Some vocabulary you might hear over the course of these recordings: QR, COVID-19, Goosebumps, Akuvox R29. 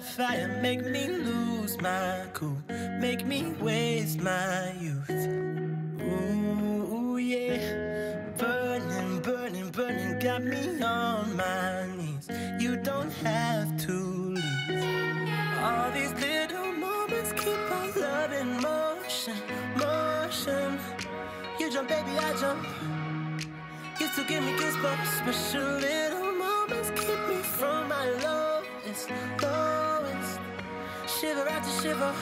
fire, fire, make me lose my cool, make me waste my youth. Ooh, yeah, burning, burning, burning, got me on my knees. You don't have to leave. All these little moments keep our love in motion, motion. You jump, baby, I jump. Used to give me goosebumps, special little moments keep me from my love. Lowest, shiver after shiver,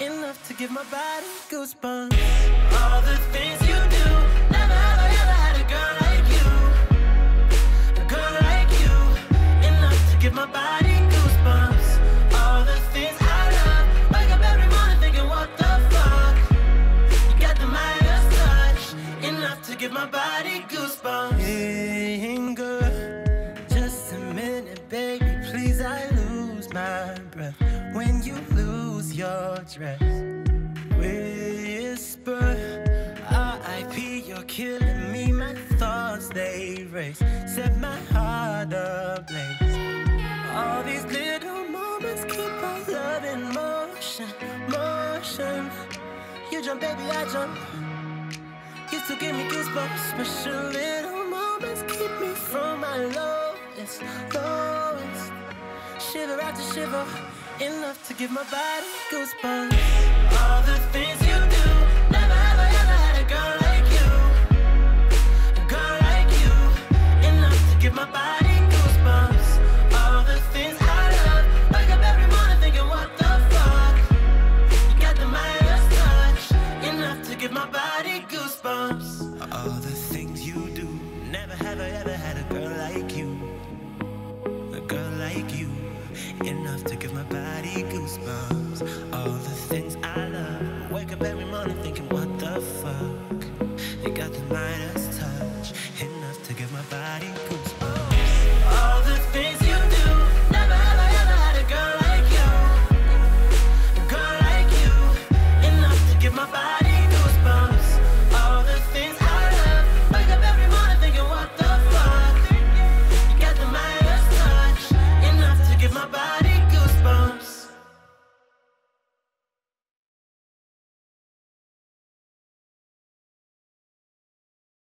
enough to give my body goosebumps. All the things you do, never have I ever had a girl like you, enough to give my body goosebumps. All the things I love, wake up every morning thinking what the fuck, you got the Midas touch, enough to give my body goosebumps. Hey, girl, just a minute, baby, please, I my breath when you lose your dress. Whisper, R.I.P., you're killing me. My thoughts, they race, set my heart ablaze. All these little moments keep our love in motion, motion. You jump, baby, I jump. Used to give me goosebumps. Special little moments keep me from my lowest, lowest. Shiver after shiver, enough to give my body goosebumps. All the things you do, never have I ever had a girl like you, enough to give my body goosebumps. All the things I love, wake up every morning thinking what the fuck, you got the Midas touch, enough to give my body goosebumps. All the things you do, never have I ever had a girl like you, a girl like you, enough to give my body goosebumps. All the things I love, wake up every morning thinking what the fuck, you got the Midas touch, enough to give my body goosebumps.